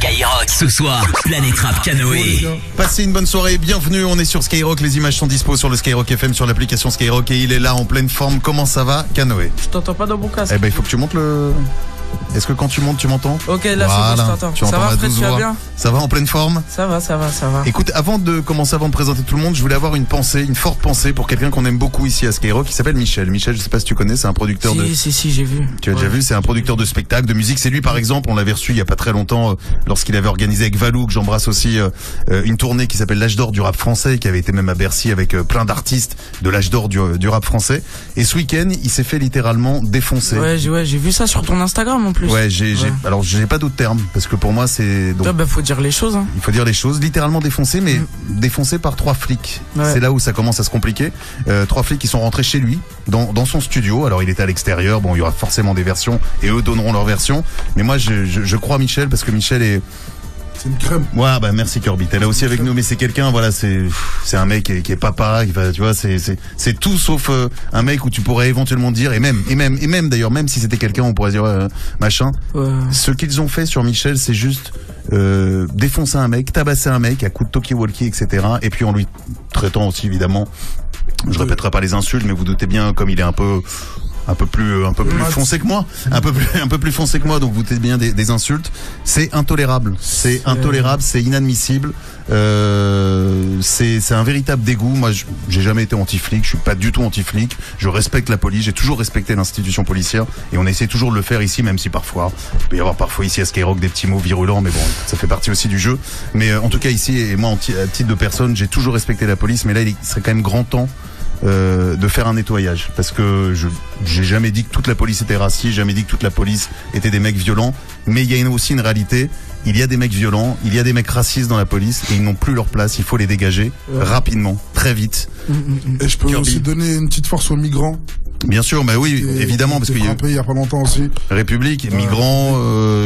Skyrock. Ce soir, Planète Rap Kanoé. Passez une bonne soirée, bienvenue, on est sur Skyrock. Les images sont dispo sur le Skyrock FM, sur l'application Skyrock. Et il est là en pleine forme. Comment ça va, Kanoé? Je t'entends pas dans mon casque. Eh ben il faut que tu montes le... Est-ce que quand tu montes, tu m'entends? Ok, là voilà, je t'entends. Ça va, Fred, tu vas bien? Ça va, en pleine forme? Ça va, ça va, ça va. Écoute, avant de commencer, avant de présenter tout le monde, je voulais avoir une pensée, une forte pensée pour quelqu'un qu'on aime beaucoup ici à Skyrock, qui s'appelle Michel. Michel, je sais pas si tu connais, c'est un producteur de... Si, j'ai vu. Tu as déjà vu, c'est un producteur de spectacles, de musique. C'est lui, par exemple, on l'avait reçu il y a pas très longtemps, lorsqu'il avait organisé avec Valou, que j'embrasse aussi, une tournée qui s'appelle L'Âge d'Or du rap français, qui avait été même à Bercy avec plein d'artistes de l'Âge d'Or du rap français. Et ce week-end, il s'est fait littéralement défoncer. Ouais, j'ai vu ça sur ton Instagram en plus. Ouais, alors j'ai pas d'autres termes parce que pour moi c'est... Donc, bah, faut dire les choses. Hein. Il faut dire les choses, littéralement défoncé, mais défoncé par 3 flics. Ouais. C'est là où ça commence à se compliquer. 3 flics qui sont rentrés chez lui, dans son studio. Alors il était à l'extérieur. Bon, il y aura forcément des versions et eux donneront leur version. Mais moi je crois à Michel parce que Michel est... C'est une crème. Ouais, bah merci Kirby. T'es là aussi avec nous, mais c'est quelqu'un, voilà, c'est un mec qui est papa, qui va, tu vois, c'est tout sauf un mec où tu pourrais éventuellement dire, et même d'ailleurs, même si c'était quelqu'un, on pourrait dire machin. Ouais. Ce qu'ils ont fait sur Michel, c'est juste défoncer un mec, tabasser un mec à coups de talkie-walkie, etc. Et puis en lui traitant aussi évidemment, je répéterai pas les insultes, mais vous doutez bien comme il est un peu plus foncé que moi, un peu plus foncé que moi, donc vous êtes bien des insultes. C'est intolérable, c'est inadmissible. C'est un véritable dégoût. Moi, j'ai jamais été anti-flic, je suis pas du tout anti-flic. Je respecte la police, j'ai toujours respecté l'institution policière et on essaie toujours de le faire ici, même si parfois il peut y avoir parfois ici à Skyrock des petits mots virulents, mais bon, ça fait partie aussi du jeu. Mais en tout cas ici, et moi à titre de personne, j'ai toujours respecté la police, mais là il serait quand même grand temps de faire un nettoyage, parce que j'ai jamais dit que toute la police était raciste, jamais dit que toute la police était des mecs violents, mais il y a aussi une réalité. Il y a des mecs violents, il y a des mecs racistes dans la police et ils n'ont plus leur place, il faut les dégager rapidement, très vite. Et je peux aussi donner une petite force aux migrants. Bien sûr, mais oui, évidemment, parce qu'il y a eu... il y a pas longtemps aussi. République, migrants,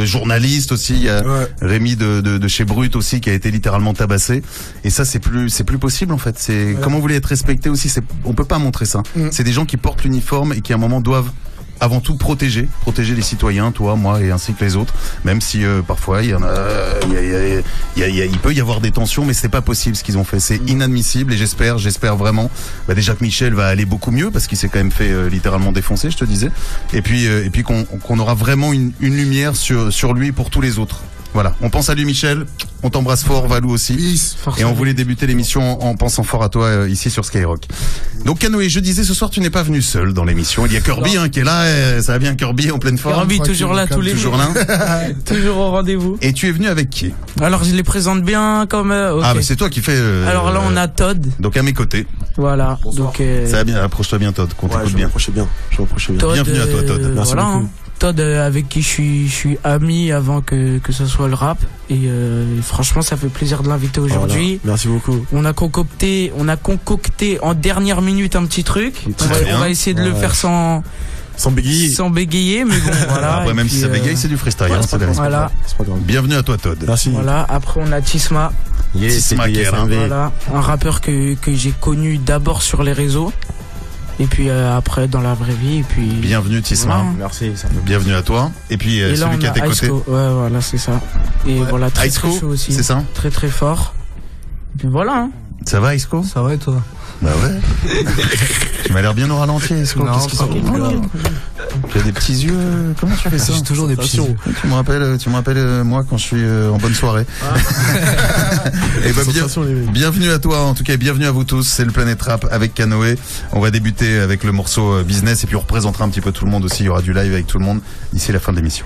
journalistes aussi. Il y a Rémi de chez Brut aussi qui a été littéralement tabassé. Et ça, c'est plus possible en fait. C'est comment vous voulez être respecté aussi. On peut pas montrer ça. C'est des gens qui portent l'uniforme et qui à un moment doivent avant tout protéger les citoyens, toi, moi et ainsi que les autres, même si parfois il y en a, il peut y avoir des tensions, mais c'est pas possible ce qu'ils ont fait, c'est inadmissible. Et j'espère vraiment, bah déjà que Michel va aller beaucoup mieux parce qu'il s'est quand même fait littéralement défoncer, je te disais, et puis qu'on aura vraiment une lumière sur lui pour tous les autres. Voilà, on pense à lui Michel, on t'embrasse fort, Valou aussi. Peace, et on voulait débuter l'émission en pensant fort à toi ici sur Skyrock. Donc Kanoé, je disais, ce soir tu n'es pas venu seul dans l'émission, il y a Kirby qui est là, ça va bien Kirby, en pleine forme. Kirby toujours là, tous les jours. Toujours au rendez-vous. Et tu es venu avec qui? Alors je les présente bien comme... Ah bah c'est toi qui fais... Alors là on a Todd. Donc à mes côtés. Voilà. Donc, ça va bien, approche-toi bien Todd, qu'on t'écoute bien. Je m'approche bien. Todd, bienvenue à toi Todd. Merci beaucoup. Todd avec qui je suis ami avant que ce soit le rap, et franchement ça fait plaisir de l'inviter aujourd'hui. Voilà. Merci beaucoup. On a concocté en dernière minute un petit truc. On va essayer de le faire sans bégayer, mais bon, voilà. Après, même puis, si ça bégaye, c'est du freestyle. Ouais, voilà. Bienvenue à toi, Todd. Merci. Voilà. Après, on a Tisma. Tisma voilà. Un rappeur que j'ai connu d'abord sur les réseaux. Et puis après dans la vraie vie, et puis bienvenue Tisma. Ouais. Merci. Bienvenue à toi. Et puis et là, celui qui est à tes côtés. Aysko. Ouais, voilà, c'est ça. Et voilà, très Aysko, très chaud aussi. C'est ça. Très très fort. Et puis voilà. Hein. Ça va Aysko? Ça va et toi? Bah ouais. Tu m'as l'air bien au ralenti Aysko. Qu'est-ce qui se passe? Tu as des petits yeux. Comment tu fais ça? J'ai toujours des petits yeux. Tu me rappelles moi quand je suis en bonne soirée. Et bah, bienvenue à toi, en tout cas bienvenue à vous tous. C'est le Planète Rap avec Kanoé. On va débuter avec le morceau Business et puis on représentera un petit peu tout le monde aussi. Il y aura du live avec tout le monde d'ici la fin de l'émission.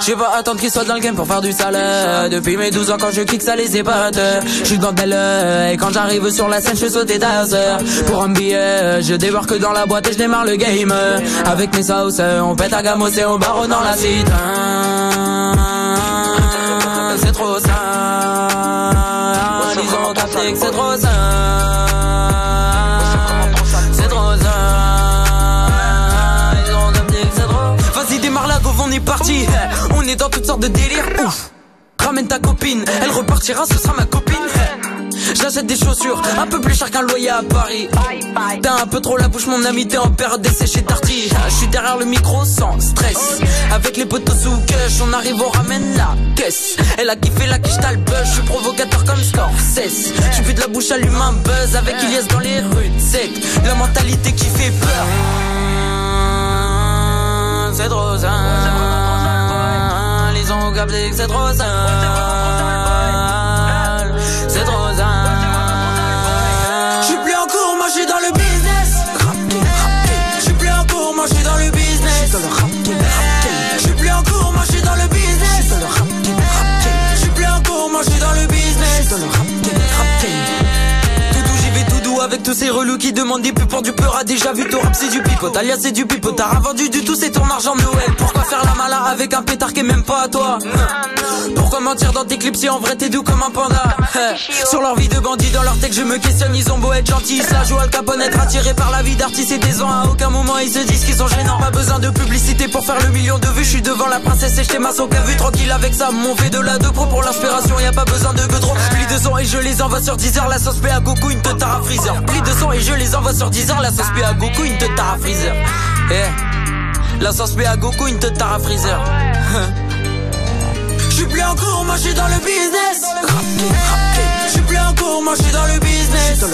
Je vais pas attendre qu'ils soient dans le game pour faire du salaire. Depuis mes 12 ans quand je kick ça les épate. Je suis dans Belle et quand j'arrive sur la scène je saute des tasers. Pour un billet je débarque dans la boîte et je démarre le game. Avec mes sauces on pète à gamos et on barre dans la cité. C'est trop ça. Ils ont capté que c'est trop ça. C'est trop ça. Ils ont capté que c'est trop. Vas-y démarre on est parti, on est dans toutes sortes de délires. Ouf, ramène ta copine, elle repartira, ce sera ma copine. J'achète des chaussures, un peu plus cher qu'un loyer à Paris. T'as un peu trop la bouche mon ami, t'es en période d'essai chez Darty. Je suis derrière le micro sans stress, avec les potos sous cash, on arrive on ramène la caisse. Elle a kiffé la quiche t'as le buzz, je suis provocateur comme Scorsese. Tu fais de la bouche à l'humain buzz, avec Ilias dans les rues sec. La mentalité qui fait peur, c'est Rosin. Les gens regardent que c'est Rosin. C'est Rosin. J'suis plus en cours, moi j'suis dans le business. J'suis plus en cours, moi j'suis dans le business. J'suis plus en cours, moi j'suis dans le business. J'suis plus en cours, moi j'suis dans le business. Avec tous ces relous qui demandent des pubs pour du peur. A déjà vu ton rap c'est du pipo, ta c'est du pipo. T'as revendu du tout c'est ton argent de Noël. Pourquoi faire la malade avec un pétard qui est même pas à toi? Pourquoi mentir dans tes clips si en vrai t'es doux comme un panda? Sur leur vie de bandit dans leur texte je me questionne. Ils ont beau être gentils, ça joue à le capone. Être attiré par la vie d'artiste et des ans. À aucun moment ils se disent qu'ils sont gênants. Pas besoin de publicité pour faire le million de vues. Je suis devant la princesse et je t'ai ma son vu. Tranquille avec ça mon fait de la de pro. Pour l'inspiration y'a pas besoin de gueux trop. Plus de son et je les envoie sur 10h. La sauce paie à Goku une te tara freezer. Plis de sang et je les envoie sur 10 ans. La sauce paie à Goku, une te tara freezer. Eh, la sauce paie à Goku, une te tara freezer. J'suis plus en cours, moi j'suis dans le business. J'suis plus en cours, moi j'suis dans le business.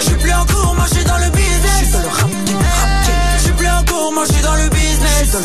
J'suis plus en cours, moi j'suis dans le business. J'suis plus en cours, moi j'suis dans le business.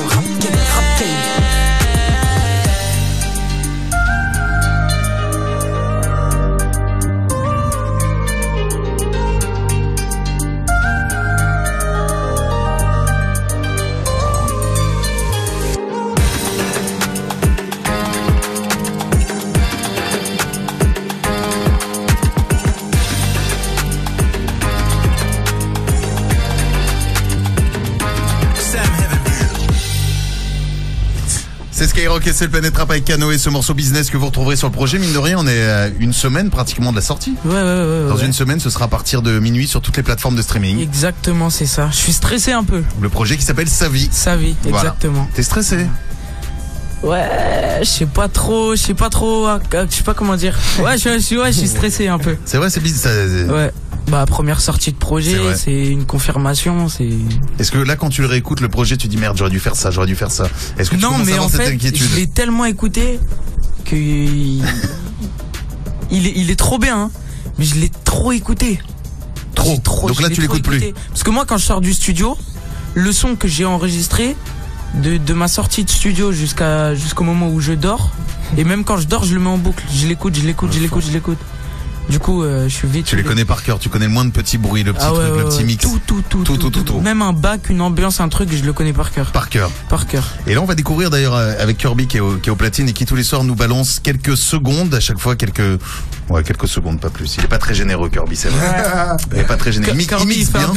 C'est Skyrock et c'est le Planète Rap avec Kanoé, ce morceau business que vous retrouverez sur le projet. Mine de rien, on est à une semaine pratiquement de la sortie. Ouais. Dans une semaine, ce sera à partir de minuit sur toutes les plateformes de streaming. Exactement, c'est ça. Je suis stressé un peu. Le projet qui s'appelle Savies. Savies, exactement. Voilà. T'es stressé? Ouais, je sais pas trop, je sais pas comment dire. Ouais, je suis stressé un peu. C'est vrai, c'est bizarre. Ouais. Bah première sortie de projet, c'est une confirmation, c'est... Est-ce que là quand tu le réécoutes le projet tu dis merde j'aurais dû faire ça? Est-ce que tu commences à avoir cette inquiétude? Non mais en fait je l'ai tellement écouté que il est trop bien hein. Mais je l'ai trop écouté. Trop. Donc là tu l'écoutes plus? Parce que moi quand je sors du studio, le son que j'ai enregistré de ma sortie de studio jusqu'au moment où je dors, et même quand je dors je le mets en boucle, je l'écoute. Du coup, je suis vite. Tu les connais par cœur, tu connais le moins de petits bruits, le petit truc, le petit mix. Tout. Même un bac, une ambiance, un truc, je le connais par cœur. Par cœur. Et là, on va découvrir d'ailleurs avec Kirby qui est au platine et qui tous les soirs nous balance quelques secondes, à chaque fois quelques secondes, pas plus. Il est pas très généreux, Kirby, c'est vrai. Il est pas très généreux. Kirby, il mixe bien.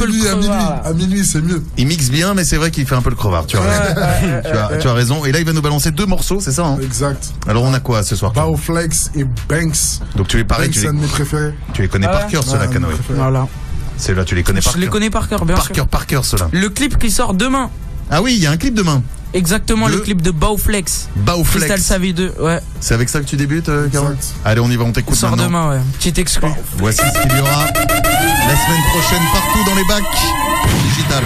À minuit, c'est mieux. Il mixe bien, mais c'est vrai qu'il fait un peu le crevard, tu as raison. Et là, il va nous balancer deux morceaux, c'est ça, hein? Exact. Alors, on a quoi ce soir? Bowflex et Banks. Donc, tu les pareil, tu les connais par cœur, ceux-là, Kanoé. Voilà. Ceux-là, tu les connais par cœur. Je les connais par cœur, bien sûr. Par cœur, ceux-là. Le clip qui sort demain. Ah oui, il y a un clip demain. Exactement, le clip de Bowflex Digital Savies 2, ouais. C'est avec ça que tu débutes, Karol? Allez, on y va, on t'écoute maintenant. Sort demain, ouais. Petite exclu. Voici ce qu'il y aura la semaine prochaine partout dans les bacs digital.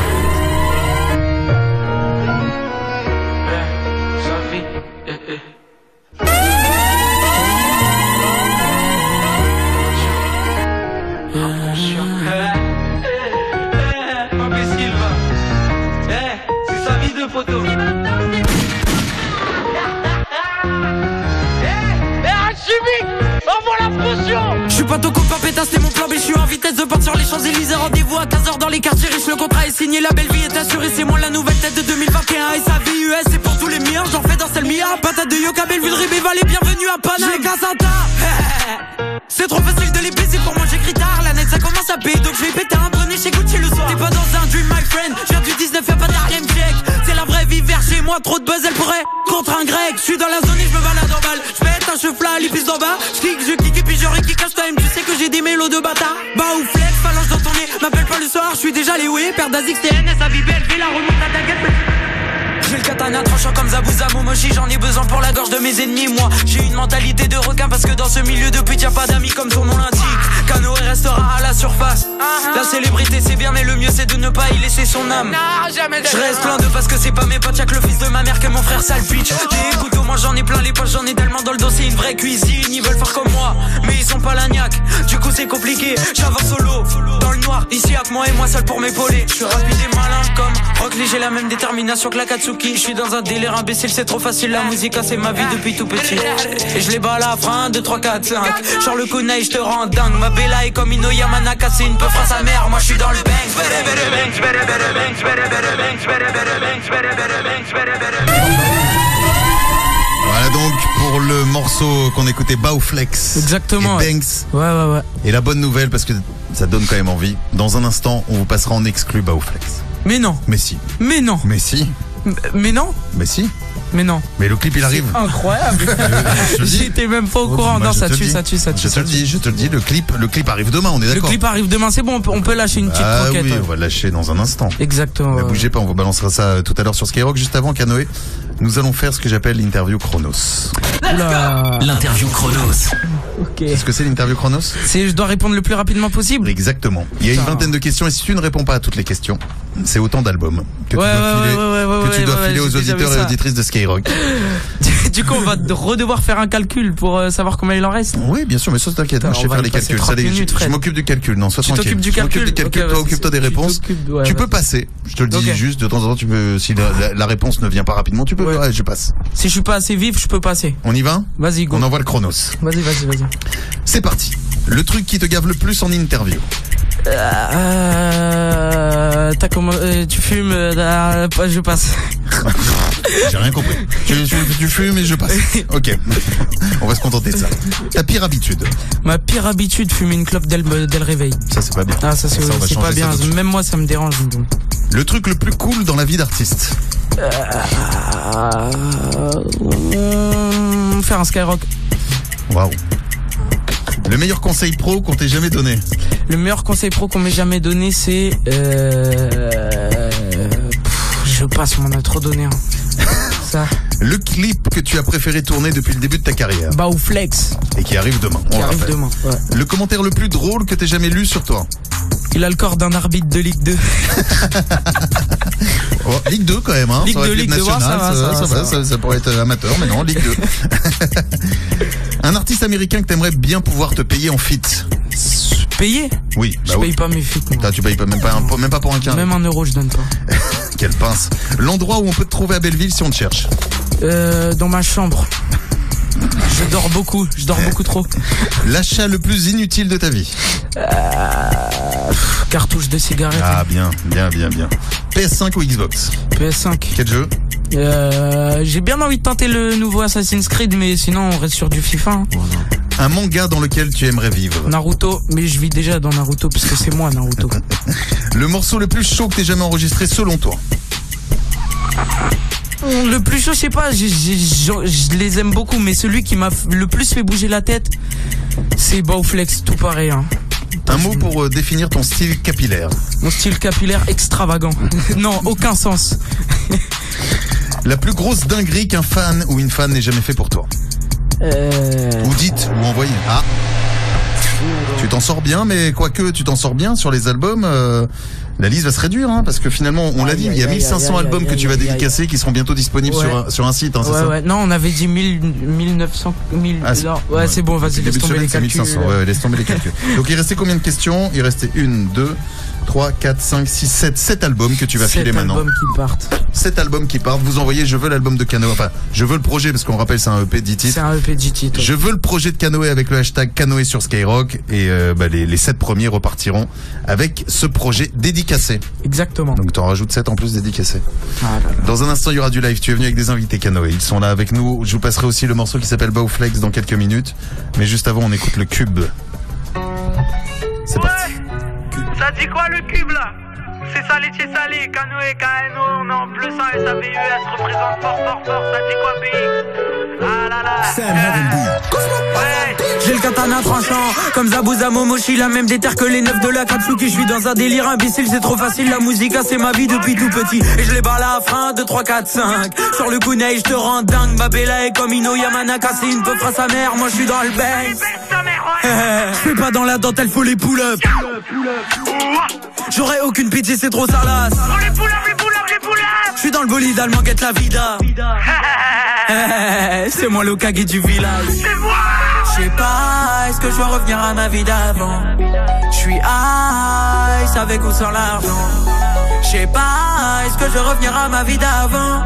Je suis pas ton copain pétasse, c'est mon plan, mais je suis en vitesse de partir sur les Champs-Élysées. Rendez-vous à 15h dans les quartiers riches. Le contrat est signé, la belle vie est assurée. C'est moi la nouvelle tête de 2021 et sa vie US. C'est pour tous les miens, j'en fais dans celle mia. Patate de Yoka, Belleville, Ribéval et bienvenue à Paname. J'ai qu'un Santa. C'est trop facile de les baiser, pour moi j'écris tard. La net ça commence à payer, donc je vais péter un bonnet chez Gucci le soir. T'es pas dans un dream, my friend. J'ai du 19, y'a pas d'Harlem check. C'est la vraie vie, vers chez moi, trop de buzz, elle pourrait contre un grec. Je suis dans la zone et je me balade en balle. Je pète un chevla, l'épice d'en bas. Je kick et puis je rékick quand time. Tu sais que j'ai des mélos de bâtard. Bowflex, phalange dans ton nez. M'appelle pas le soir, je suis déjà léoué. Père d'Azix, TNS, Avi, BLV, la remonte à ta gueule. J'ai le katana tranchant comme Zabuza Momochi. J'en ai besoin pour la gorge de mes ennemis. Moi j'ai une mentalité de requin parce que dans ce milieu depuis y'a pas d'amis comme son nom l'indique. Kanoé restera à la surface. La célébrité c'est bien mais le mieux c'est de ne pas y laisser son âme. Je reste plein de parce que c'est pas mes potes, y'a que le fils de ma mère que mon frère sale bitch. Des couteaux moi j'en ai plein les poches, j'en ai tellement dans le dos, c'est une vraie cuisine. Ils veulent faire comme moi mais ils sont pas la niaque. Du coup c'est compliqué, j'avance solo dans le noir, ici avec moi et moi seul pour m'épauler. Je suis rapide et malin comme Rockley, j'ai la même détermination que la Katsuki. Je suis dans un délire imbécile, c'est trop facile. La musique c'est ma vie depuis tout petit. Et je les bats à la frein, 2, 3, 4, 5. Genre le kunai, je te rends dingue. Ma bella est comme Ino Yamanaka, c'est une peu à sa mère. Moi je suis dans le bang. Voilà donc pour le morceau qu'on écoutait, Bowflex. Exactement. Et Banks. Ouais. Et la bonne nouvelle, parce que ça donne quand même envie. Dans un instant, on vous passera en exclu Bowflex. Mais non. Mais si. Mais non. Mais si. Mais non. Mais si. Mais non. Mais le clip il arrive. Incroyable. J'étais même pas au courant. Non, ça tue. Je te le dis, le clip arrive demain, on est d'accord. Le clip arrive demain, c'est bon, on peut lâcher une petite croquette. Oui, on va lâcher dans un instant. Exactement. Ne bougez pas, on vous balancera ça tout à l'heure sur Skyrock. Juste avant, Kanoé, nous allons faire ce que j'appelle l'interview Chronos. L'interview Chronos. Okay. Qu'est-ce que c'est l'interview Chronos? C'est je dois répondre le plus rapidement possible. Exactement. Il y a une vingtaine de questions et si tu ne réponds pas à toutes les questions, c'est autant d'albums que tu dois filer aux auditeurs et auditrices de Skyrock. Du coup, on va redevoir faire un calcul pour savoir combien il en reste. Oui, bien sûr, mais ça t'inquiète, je sais faire les calculs. Je m'occupe du calcul, non, sois tranquille. Tu t'occupes du calcul, toi occupe-toi des réponses. Tu peux passer. Je te le dis juste de temps en temps, tu peux si la réponse ne vient pas rapidement, tu peux. Ouais, je passe. Si je suis pas assez vif, je peux passer. On y va? Vas-y, go. On envoie le Chronos. Vas-y. C'est parti. Le truc qui te gave le plus en interview. Tu fumes, je passe. J'ai rien compris. Tu fumes et je passe. Ok. On va se contenter de ça. Ta pire habitude. Ma pire habitude, fumer une clope dès le réveil. Ça c'est pas bien. Ah ça c'est pas bien. Même moi ça me dérange. Le truc le plus cool dans la vie d'artiste. Faire un Skyrock. Waouh. Le meilleur conseil pro qu'on t'ait jamais donné. Le meilleur conseil pro qu'on m'ait jamais donné, c'est je passe, on m'en a trop donné. Hein. Ça. Le clip que tu as préféré tourner depuis le début de ta carrière. Bowflex. Et qui arrive demain. Qui arrive demain. Ouais. Le commentaire le plus drôle que t'aies jamais lu sur toi. Il a le corps d'un arbitre de Ligue 2. Oh, Ligue 2 quand même, hein. Ça pourrait être amateur, mais non, Ligue 2. Un artiste américain que t'aimerais bien pouvoir te payer en feat. Payer? Oui. Bah je paye pas mes feats. Tu payes pas, même pas pour un quart. Même un euro je donne pas. Quelle pince. L'endroit où on peut te trouver à Belleville si on te cherche. Dans ma chambre. Je dors beaucoup trop. L'achat le plus inutile de ta vie. Cartouche de cigarette. Ah bien. PS5 ou Xbox? PS5. Quel jeu? J'ai bien envie de tenter le nouveau Assassin's Creed, mais sinon on reste sur du FIFA. Hein. Un manga dans lequel tu aimerais vivre? Naruto, mais je vis déjà dans Naruto parce que c'est moi Naruto. Le morceau le plus chaud que t'aies jamais enregistré selon toi? Le plus chaud, je sais pas, je les aime beaucoup, mais celui qui m'a le plus fait bouger la tête, c'est Bowflex, tout pareil. Hein. Un mot pour définir ton style capillaire. Mon style capillaire extravagant. Non, aucun sens. La plus grosse dinguerie qu'un fan ou une fan n'ait jamais fait pour toi. Ou dites, ou envoyez. Ah. Tu t'en sors bien, mais quoique tu t'en sors bien sur les albums, la liste va se réduire, hein, parce que finalement, on l'a dit, il y a 1500 albums que tu vas dédicacer qui seront bientôt disponibles sur un site, hein, c'est ça ? Non, on avait dit 1900, 1000. Ouais, c'est bon, vas-y, laisse tomber les calculs. Laisse tomber les calculs. Donc, il restait combien de questions ? Il restait 1, 2, 3, 4, 5, 6, 7. 7 albums que tu vas filer maintenant. 7 albums qui partent. 7 albums qui partent. Vous envoyez, je veux l'album de Kanoé. Enfin, je veux le projet, parce qu'on rappelle, c'est un EP 10 titres. C'est un EP 10 titres. Je veux le projet de Kanoé avec le hashtag Kanoé sur Skyrock. Et les 7 premiers repartiront avec ce projet dédicacé. Exactement. Donc, t'en rajoutes 7 en plus dédicacés. Dans un instant, il y aura du live. Tu es venu avec des invités, Kanoé. Ils sont là avec nous. Je vous passerai aussi le morceau qui s'appelle Bowflex dans quelques minutes. Mais juste avant, on écoute le cube. C'est parti. Ça dit quoi le cube là? C'est salé chez salé, Kanoé, KNO, on est en bleu, ça, SAVES, représente fort, ça dit quoi BX? J'ai le katana tranchant comme Zabuza Momochi, la même déterre que les neufs de la Katsuki. Je suis dans un délire imbécile, c'est trop facile. La musique, c'est ma vie depuis tout petit. Et je les barre la frein, 2, 3, 4, 5. Sur le kunai, je te rends dingue. Ma Bella est comme Ino Yamanaka, c'est une peu à sa mère. Moi, je suis dans le bain. Je suis pas dans la dentelle, elle faut les pull-up. J'aurais aucune pitié, c'est trop salace. Oh, les pull-up, les pull-up, les pull-up. Je suis dans le bolide, allemand guette la vida. C'est moi le Kagi du village. C'est moi. Je sais pas, est-ce que je dois revenir à ma vie d'avant? Je suis ice avec ou sans l'argent. Je sais pas, est-ce que je dois revenir à ma vie d'avant?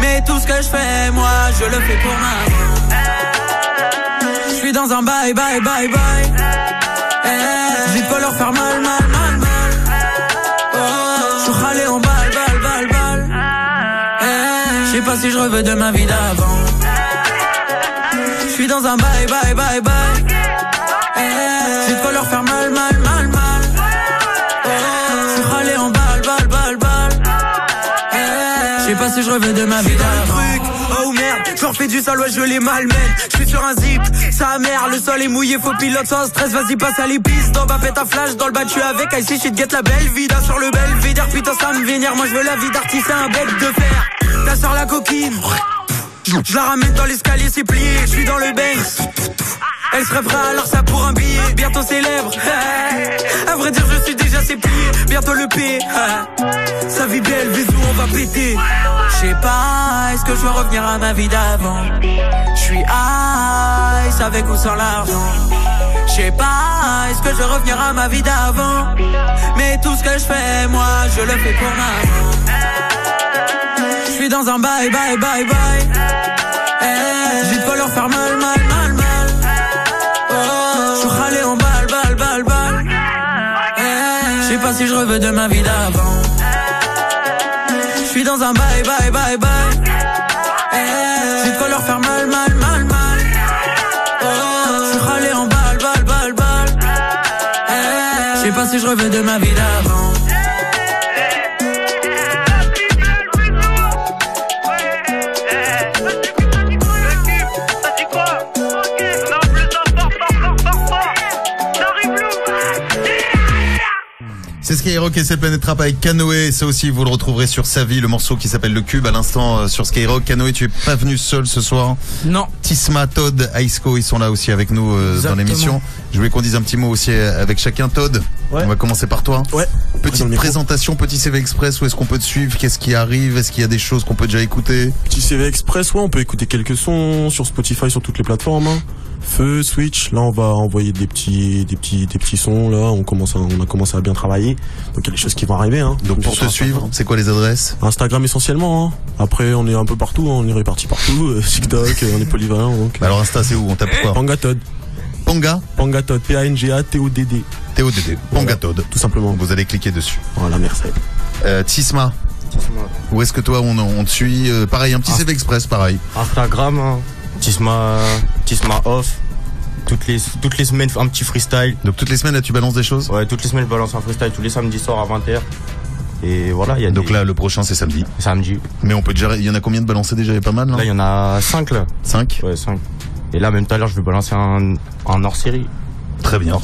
Mais tout ce que je fais, moi, je le fais pour ma. Je suis dans un bye bye bye bye. J'ai pas leur faire mal mal mal mal. Je suis râlé en balle balle balle balle. Je sais pas si je reveux de ma vie d'avant. Je suis dans un bye bye bye bye. J'ai de quoi leur faire mal mal mal mal. Je suis râlé en balle balle balle balle. Je sais pas si je reveux de ma vie d'avant. Oh merde, je leur fais du sale, ouais je les malmène. Je suis sur un zip, sa mère, le sol est mouillé, faut pilote sans stress, vas-y passe à l'épice. Dans ma pète à flash, dans le bas tu avec Aysko, je te guette la belle vida sur le belvédère. Putain ça me vénère, moi je veux la vie d'artiste, un bec de fer. Ta soeur la coquine, je la ramène dans l'escalier, c'est plié, je suis dans le bain. Elle serait prête alors ça pour un billet, bientôt célèbre. À vrai dire je suis déjà c'est plié, bientôt le P. Sa vie belle, bisous, on va péter. Je sais pas, est-ce que je dois revenir à ma vie d'avant? Je suis ice avec ou sans l'argent. Je sais pas, est-ce que je reviens à ma vie d'avant? Mais tout ce que je fais, moi, je le fais pour ma. Je suis dans un bye bye bye bye. J'ai de quoi leur faire mal mal mal mal. Je suis râlé en balle balle balle balle. Je sais pas si je reveux de ma vie d'avant. Je suis dans un bye bye bye bye. J'ai de quoi leur faire mal mal mal mal. Je suis râlé en balle balle balle balle. Je sais pas si je reveux de ma vie d'avant. C'est Skyrock et c'est Planète Rap avec Kanoé. Ça aussi, vous le retrouverez sur Savies, le morceau qui s'appelle Le Cube à l'instant sur Skyrock. Kanoé, tu es pas venu seul ce soir. Non. Tisma, Todd, Aysko, ils sont là aussi avec nous dans l'émission. Je voulais qu'on dise un petit mot aussi avec chacun. Todd, ouais. On va commencer par toi. Ouais. Petite présentation, petit CV Express, où est-ce qu'on peut te suivre? Qu'est-ce qui arrive? Est-ce qu'il y a des choses qu'on peut déjà écouter? Petit CV Express, ouais, on peut écouter quelques sons sur Spotify, sur toutes les plateformes. Feu, Switch, là on va envoyer des petits sons, là on a commencé à bien travailler. Donc il y a des choses qui vont arriver hein. Donc pour te suivre, c'est quoi les adresses? Instagram essentiellement hein. Après on est un peu partout, hein. On est répartis partout, TikTok, on est polyvalent donc. Bah alors Insta c'est où? On tape quoi? Pangatod. Panga? Pangatod, P-A-N-G-A-T-O-D-D. T-O-D-D, Pangatod. Voilà, tout simplement. Vous allez cliquer dessus. Voilà, merci. Tisma. Où est-ce que toi on te suit? Pareil, un petit CV Express, pareil. Instagram hein. Tisma off. Toutes les semaines un petit freestyle. Donc toutes les semaines là tu balances des choses? Ouais, toutes les semaines je balance un freestyle, tous les samedis soirs à 20h. Et voilà, il y a donc des... là le prochain c'est samedi. Samedi. Mais on peut déjà, il y en a combien de balancés déjà? Il y a pas mal là. Là il y en a 5 là. 5? Ouais, 5. Et là même tout à l'heure je vais balancer un hors-série. Très bien.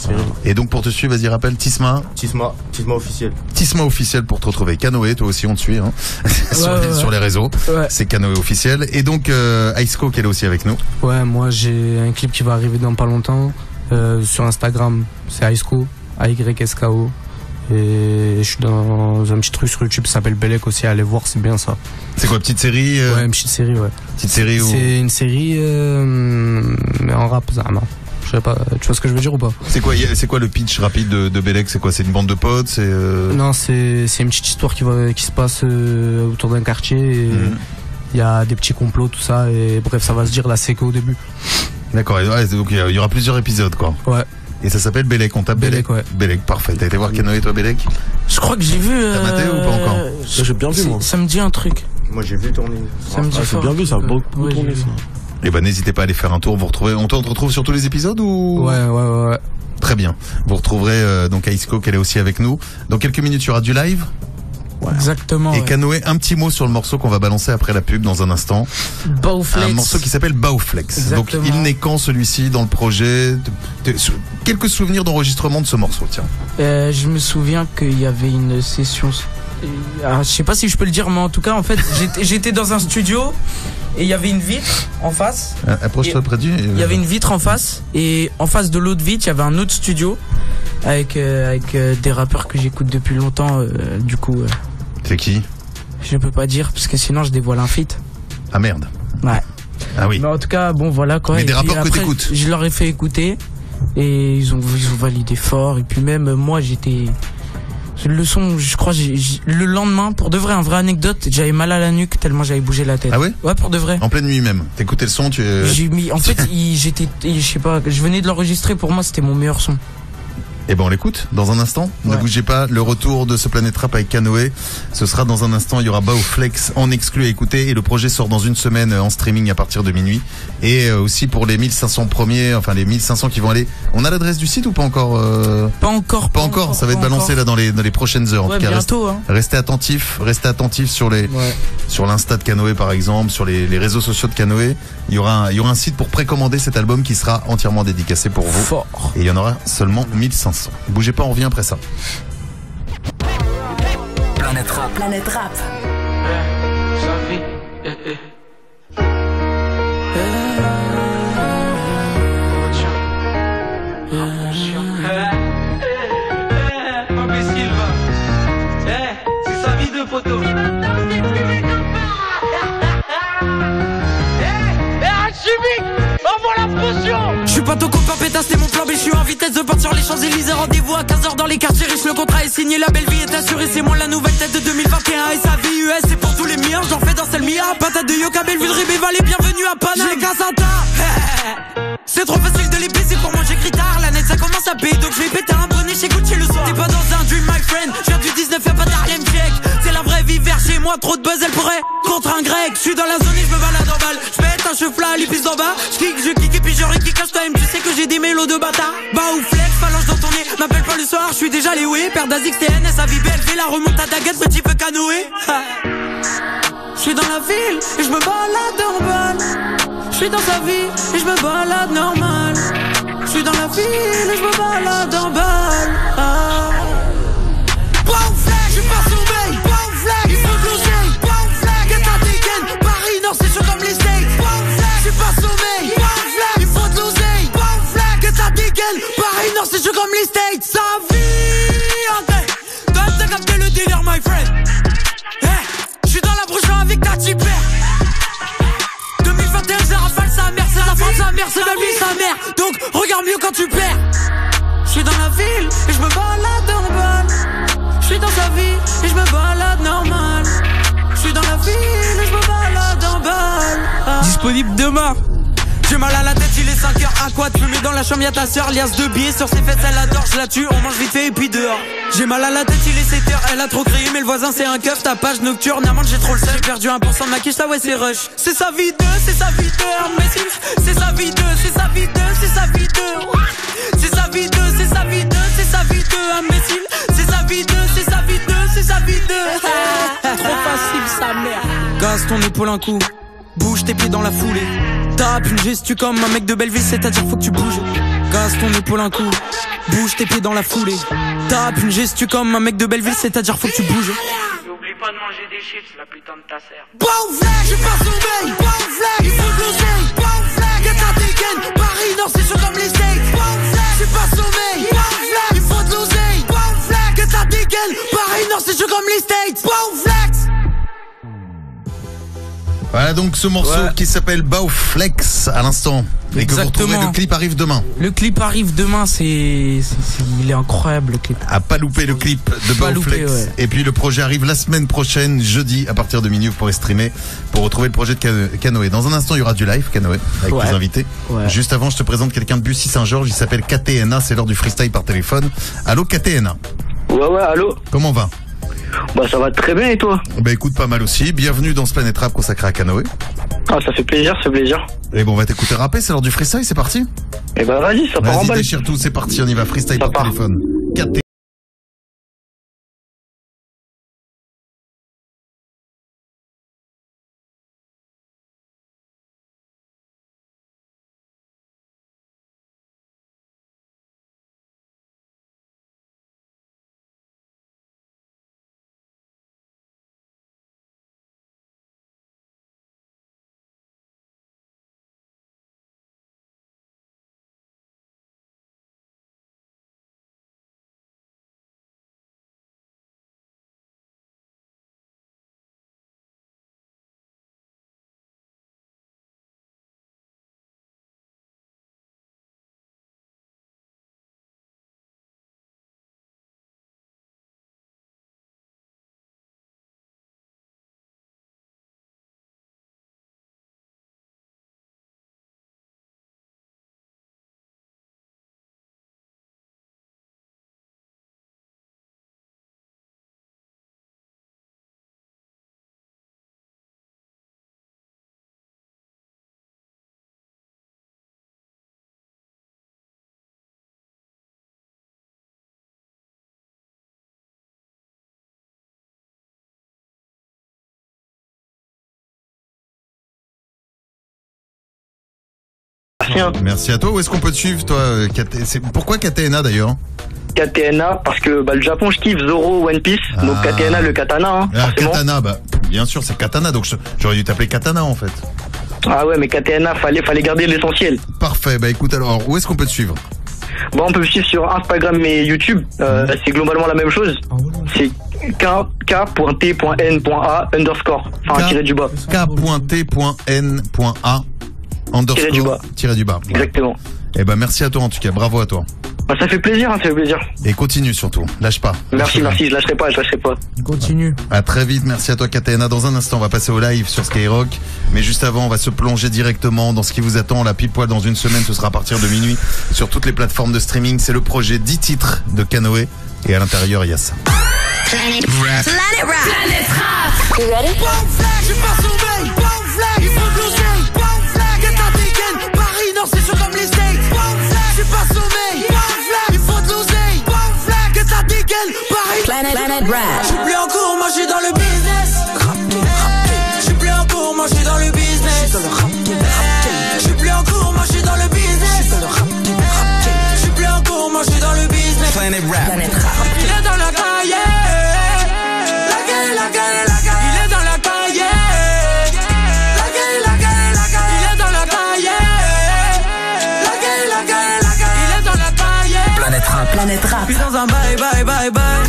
Et donc pour te suivre, vas-y rappelle Tisma. Tisma officiel. Tisma officiel pour te retrouver. Kanoé, toi aussi on te suit hein. Sur les réseaux. Ouais. C'est Kanoé officiel. Et donc Aysko qui est là aussi avec nous. Ouais, moi j'ai un clip qui va arriver dans pas longtemps sur Instagram. C'est Aysko, AYSKO. Et je suis dans un petit truc sur YouTube qui s'appelle Belek aussi, allez voir, c'est bien ça. C'est quoi, petite série Ouais, une petite série, ouais. Petite série où... C'est une série en rap, ça, non. Je sais pas, tu vois ce que je veux dire ou pas? C'est quoi le pitch rapide de Belek? C'est quoi? C'est une bande de potes? C'est Non, c'est une petite histoire qui se passe autour d'un quartier. Et il y a des petits complots, tout ça. Et bref, ça va se dire la séco au début. D'accord. Ouais, donc il y aura plusieurs épisodes, quoi. Ouais. Et ça s'appelle Belek, on tape Belek. Ouais. Belek, parfait. T'as été voir Kanoé, toi, Belek? Je crois que j'ai vu. T'as maté ou pas encore? J'ai bien vu, moi. Ça me dit un truc. Moi, j'ai vu tourner. Ça me dit fort. J'ai bien vu, ça a beaucoup tourné, ça. Eh ben n'hésitez pas à aller faire un tour, vous retrouvez. On te retrouve sur tous les épisodes ou? Ouais. Très bien. Vous retrouverez donc Aysko, qu'elle est aussi avec nous. Dans quelques minutes il y aura du live. Voilà. Exactement. Et ouais. Kanoé, un petit mot sur le morceau qu'on va balancer après la pub dans un instant. Bowflex. Un morceau qui s'appelle Bowflex. Exactement. Donc il n'est quand celui-ci dans le projet quelques souvenirs d'enregistrement de ce morceau, tiens. Je me souviens qu'il y avait une session... Je sais pas si je peux le dire, mais en tout cas, en fait, j'étais dans un studio et il y avait une vitre en face. Approche-toi près du... Il y avait une vitre en face et en face de l'autre vitre, il y avait un autre studio avec des rappeurs que j'écoute depuis longtemps. Du coup, c'est qui? Je ne peux pas dire parce que sinon je dévoile un feat. Ah merde. Ouais. Ah oui. Mais en tout cas, bon voilà quoi. Mais et des rappeurs que t'écoutes. Je leur ai fait écouter et ils ont validé fort et puis même moi j'étais. Le son, je crois, le lendemain, pour de vrai, un vrai anecdote, j'avais mal à la nuque tellement j'avais bougé la tête. Ah ouais? Ouais, pour de vrai. En pleine nuit même. T'écoutais le son, tu... J'ai mis, en fait, j'étais, je sais pas, je venais de l'enregistrer, pour moi, c'était mon meilleur son. Eh ben, on l'écoute dans un instant. Ouais. Ne bougez pas, le retour de ce Planète Rap avec Kanoé. Ce sera dans un instant, il y aura Bowflex en exclu à écouter et le projet sort dans une semaine en streaming à partir de minuit. Et aussi pour les 1500 premiers, enfin les 1500 qui vont aller. On a l'adresse du site ou pas encore? Pas encore, ça va être balancé là dans les prochaines heures. Ouais, en tout cas, bientôt, hein. Restez attentifs sur les, ouais. Sur l'Insta de Kanoé par exemple, sur les réseaux sociaux de Kanoé. Il y aura un site pour précommander cet album qui sera entièrement dédicacé pour vous. Fort. Et il y en aura seulement 1500. Bougez pas, on revient après ça. Planète Rap. Planète Rap. Savies. C'est Savies 2 photos. Je suis pas ton copain pétasse, c'est mon plan B. Je suis en vitesse de porte sur les Champs-Élysées. Rendez-vous à 15h dans les quartiers riches. Le contrat est signé, la belle vie est assurée. C'est moi la nouvelle tête de 2021. Et sa vie US, c'est pour tous les miens. J'en fais danser le mia. Patate de Yoka, Bellevue de Ribéval. Et bienvenue à Paname. J'ai qu'un Santa. C'est trop facile de les baiser. Pour moi, j'écris tard. La nette, ça commence à payer. Donc je vais péter un bonnet chez Gucci le soir. T'es pas dans un dream, my friend. Je viens du 19, y'a pas d'Harlem check. C'est la vraie vie vers chez moi. Trop de buzz, elle pourrait contre un grec. Je suis dans la zone et je me balade en balle. Je pète un chevla à l'épice d'en bas. Je clique et puis je réclique. Toi-même, tu sais que j'ai des mélos de bâtard. Bowflex, phalange dans ton nez. M'appelle pas le soir, je suis déjà léoué. Père d'Azix, TNS, Savies belle. Fais la remonte à ta gueule, petit peu Kanoé. Je suis dans la ville et je me balade normal. Je suis dans sa vie et je me balade normal. Je suis dans la ville et je me balade en balle. Bowflex, je suis pas sommeil. Bowflex, il faut de l'oseille. Bowflex, qu'est-ce que t'as dégaine? Paris Nord, c'est sûr comme les steaks. Bowflex, je suis pas sommeil. Paris Nord, c'est chaud comme les States. Savies, ok. Toi, t'as capté le délire, my friend. Hey, j'suis dans la brocheur avec ta type. 2021, j'ai rafale sa mère. C'est la fin de sa mère, c'est la vie de sa mère. Donc, regarde mieux quand tu perds. J'suis dans la ville et j'me balade en balle. J'suis dans sa vie et j'me balade normal. J'suis dans la ville et j'me balade en balle. Disponible demain. J'ai mal à la tête, il est 5h, à quoi tu mets dans la chambre, y'a ta soeur, liasse de billets sur ses fesses, elle adore, je la tue, on mange vite fait et puis dehors. J'ai mal à la tête, il est 7h, elle a trop crié, mais le voisin c'est un keuf, ta page nocturne, amende, j'ai trop le seum, j'ai perdu 1% de ma quiche, ça ouais c'est rush. C'est Savies 2, c'est Savies 2, c'est Savies 2, c'est Savies 2, c'est Savies 2, c'est Savies 2, c'est Savies 2, c'est Savies 2, imbécile, c'est Savies 2, c'est Savies 2, c'est Savies 2. Trop facile sa mère. Gasse ton épaule un coup, bouge tes pieds dans la foulée. Tape une gestu comme un mec de Belleville, c'est-à-dire faut que tu bouges. Casse ton épaule un coup, bouge tes pieds dans la foulée. Tape une gestu comme un mec de Belleville, c'est-à-dire faut que tu bouges. Et oublie pas de manger des chips, la putain de ta sœur. Bowflex, j'ai pas sommeil. Bowflex, il faut de l'oseille. Bowflex, qu'est-ce que t'as dégaine? Paris Nord, c'est chaud comme les steaks. Bowflex, j'ai pas sommeil. Bowflex, il faut de l'oseille. Bowflex, qu'est-ce que t'as dégaine? Paris Nord, c'est chaud comme les steaks. Bowflex. Voilà donc ce morceau qui s'appelle Bowflex à l'instant. Et exactement. Que vous retrouvez, le clip arrive demain. Le clip arrive demain, il est incroyable le clip. À pas louper le clip de Bowflex. Ouais. Et puis le projet arrive la semaine prochaine, jeudi, à partir de minuit, vous pourrez streamer pour retrouver le projet de Kanoé. Dans un instant, il y aura du live Kanoé avec tes invités. Ouais. Juste avant, je te présente quelqu'un de Bussy Saint-Georges, il s'appelle KTNA, c'est l'heure du freestyle par téléphone. Allô KTNA. Ouais, allô. Comment on va? Bah ça va très bien et toi? Bah écoute pas mal aussi, bienvenue dans ce Planète Rap consacré à Kanoé. Ah ça fait plaisir, c'est plaisir. Et bon on va t'écouter rapper, c'est l'heure du freestyle, c'est parti? Et bah vas-y, ça part en bas. Vas-y déchire tout, c'est parti, on y va, freestyle par téléphone. merci. Hein. Merci à toi. Où est-ce qu'on peut te suivre, toi? Pourquoi KTNA d'ailleurs? KTNA, parce que bah, le Japon, je kiffe Zoro, One Piece. Ah. Donc KTNA, le katana. Hein, ah, katana, bah, bien sûr, c'est katana. Donc j'aurais dû t'appeler katana en fait. Ah ouais, mais KTNA, fallait garder l'essentiel. Parfait. Bah écoute, alors, où est-ce qu'on peut te suivre? Bon, on peut me suivre sur Instagram et YouTube. C'est globalement la même chose. C'est k.t.n.a_. Enfin, tiré du bas. k.t.n.a_. Exactement. Et ben, merci à toi en tout cas. Bravo à toi. Bah, ça fait plaisir, hein, ça fait plaisir. Et continue surtout. Lâche pas. Merci, merci. Je lâcherai pas. Continue. À très vite. Merci à toi, KTNA. Dans un instant, on va passer au live sur Skyrock. Mais juste avant, on va se plonger directement dans ce qui vous attend. La pile poil dans une semaine, ce sera à partir de minuit sur toutes les plateformes de streaming. C'est le projet 10 titres de Kanoé. Et à l'intérieur, il y a ça. Planète Rap. Planète Rap. Je passe au mail. Bowflex. Il faut de l'oseille. Bowflex. Get out again. Paris, non, c'est chaud comme les steaks. Bowflex. Je passe au mail. Planet Rap. J'suis plus encore, moi j'suis dans le business. J'suis plus encore, moi j'suis dans le business. J'suis plus encore, moi j'suis dans le business. J'suis plus encore, moi j'suis dans le business. Planet Rap. Il est dans la caille. La caille, la caille, la caille. Il est dans la caille. La caille, la caille, la caille. Il est dans la caille. La caille, la caille, la caille. Il est dans la caille. Planet Rap. Planet Rap. J'suis dans un bye bye bye bye.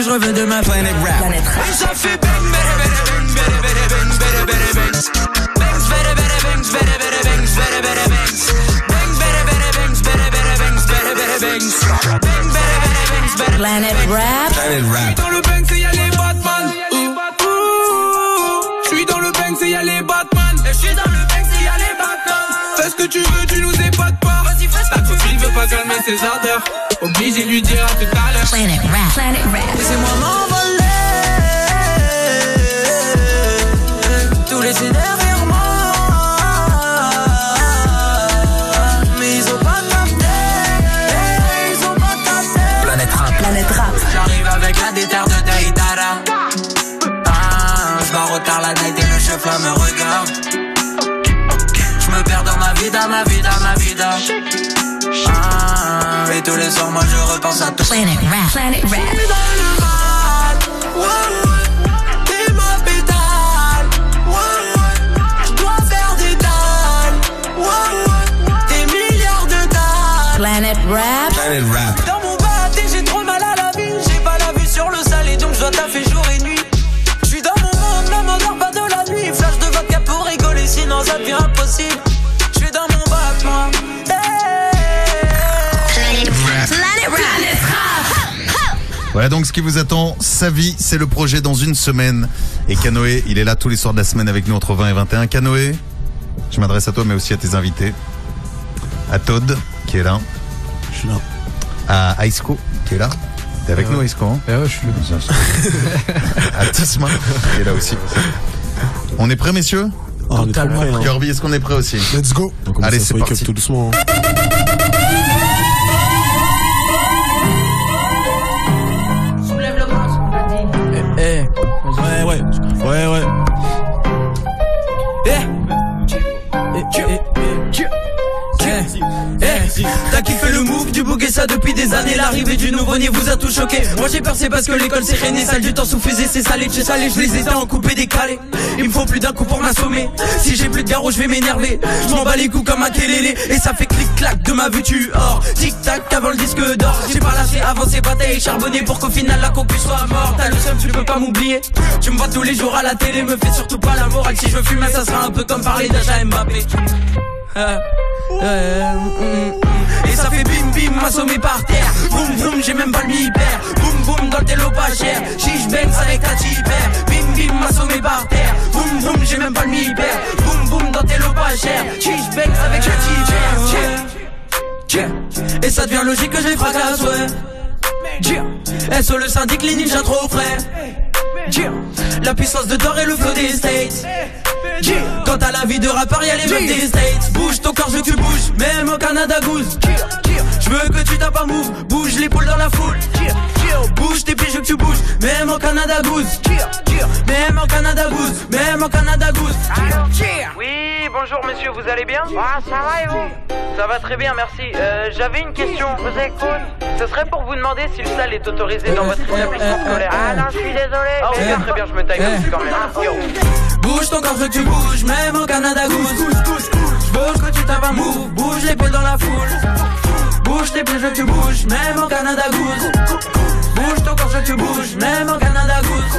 Je reviens de ma planète rap. Et ça fait bang, bang, bang, bang, bang, bang, bang. Ses ardeurs, obligé de lui dire à tout à l'heure. Planet Rap, Planet Rap. Laissez-moi m'envoler, tout laisser derrière moi. Mais ils ont pas tapé, ils ont pas tapé. Planet Rap, Planet Rap. J'arrive avec la déterre de Taïtara. Ah, je m'en retard la night et le chauffeur me regarde. Je me perds dans ma vida, ma vida, ma vida. Ah, et tous les soirs, moi je repense à tout. Planet Rap, Planet Rap. Je suis dans le mal, ouais, t'es ma pétale, ouais, je dois faire des dalles, ouais, des milliards de dalles. Planet Rap, Planet Rap. Dans mon bâté, j'ai trop mal à la vie. J'ai pas la vue sur le salé, donc je dois taffer jour et nuit. Je suis dans mon monde, même en dehors pas de la nuit. Flash de vodka pour rigoler, sinon ça devient impossible. Je suis dans mon bac, moi. Voilà donc ce qui vous attend. Savies, c'est le projet dans une semaine. Et Kanoé, il est là tous les soirs de la semaine avec nous entre 20 et 21. Kanoé, je m'adresse à toi mais aussi à tes invités. À Todd, qui est là. Je suis là. À Aysko, qui est là. T'es avec nous, Aysko, hein? Ouais, je suis là. À Tisma, qui est là aussi. On est prêts, messieurs? Oh, totalement. Kirby, est-ce qu'on est prêts aussi? Let's go. Allez, c'est parti. Tout doucement. Ouais. T'as kiffé le move du bouquet, ça depuis des années. L'arrivée du nouveau-né vous a tout choqué. Moi j'ai peur, c'est parce que l'école s'est rainée. Sale du temps sous-fusé, c'est salé de chez salé. Je les ai en coupé décalé. Il me faut plus d'un coup pour m'assommer. Si j'ai plus de garrot, je vais m'énerver. Je m'en bats les coups comme un télélé. Et ça fait clic-clac de ma vue, tu hors. Tic-tac avant le disque d'or. J'ai pas lâché, avancé, bataillé, charbonné. Pour qu'au final la concu soit morte. T'as le seum, tu peux pas m'oublier. Tu me vois tous les jours à la télé. Me fais surtout pas la morale. Si je veux fumer, ça sera un peu comme parler d'Aja Mbappé. Et ça fait bim bim, m'assommer par terre. Boum boum, j'ai même pas le mi-père. Boum boum, dans le télo pas cher. Chiche Benz avec ta chipère. Bim bim, m'assommer par terre. Boum boum, j'ai même pas le mi-père. Boum boum, dans le télo pas cher. Chiche Benz avec ta chipère. Et ça devient logique que je les fracasse, ouais. SO le syndic, les ninjas trop frais. La puissance de Thor et le flow des States. Quant à la vie de rappeur, y'a les mecs des States. Bouge ton corps, je te bouge, même au Canada Goose. Je veux que tu tapes un move, bouge l'épaule dans la foule. Bouge tes pieds, je veux que tu bouges. Même au Canada Goose. Même au Canada Goose. Même au Canada Goose. Oui, bonjour messieurs, vous allez bien? Ah, ça va et vous? Ça va très bien, merci. J'avais une question, vous êtes cool. Ce serait pour vous demander si le sale est autorisé dans votre établissement scolaire. Ah non, je suis désolé. Ah ok, très bien, je me taille dessus quand même. Bouge ton corps, je veux que tu bouges. Même au Canada Goose. Bouge quand tu tapes un move. Bouge les pieds dans la foule. Bouge tes pieds, je veux que tu bouges. Même au Canada Goose. Bouge ton corps, je veux que tu bouges. Même au Canada Goose.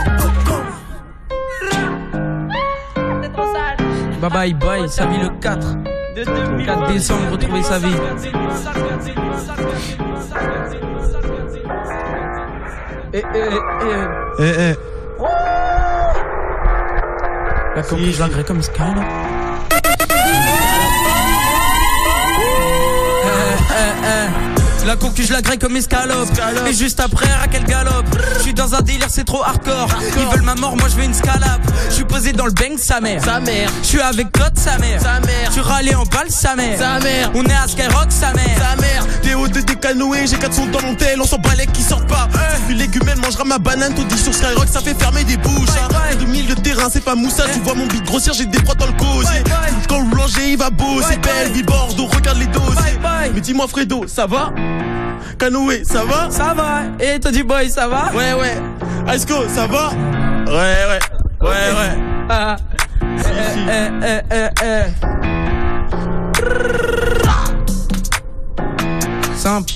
C'est trop sale. Bye bye bye, Savies le 4. 4 décembre, retrouvez Savies. Là, comme je l'ingrais comme Skyrock. La concu je la grille comme escalope. Et juste après à quel galop. Je suis dans un délire, c'est trop hardcore. Ils veulent ma mort, moi je vais une scalade. Je suis posé dans le bang sa mère. Je suis avec Todd sa mère. Tu râlais en balle sa mère. On est à Skyrock sa mère. Des hauts de Kanoé, j'ai 4 sons dans mon tel. On s'en Belek qui sort pas. Puis légumène mangera ma banane. Tout dit sur Skyrock ça fait fermer des bouches. 2000 de terrain c'est pas Moussa. Tu vois mon beat grossir, j'ai des proies dans le cosier. Quand le boulanger il va bosser. Belle vie Bordeaux, regarde les dossiers. Mais dis-moi Fredo, ça va? Kanoé, ça va? Ça va. Et Toddy Boy, ça va? Ouais, ouais. Aysko, ça va? Ouais, ouais. Ouais, ouais. Ah. Si, si. Simple.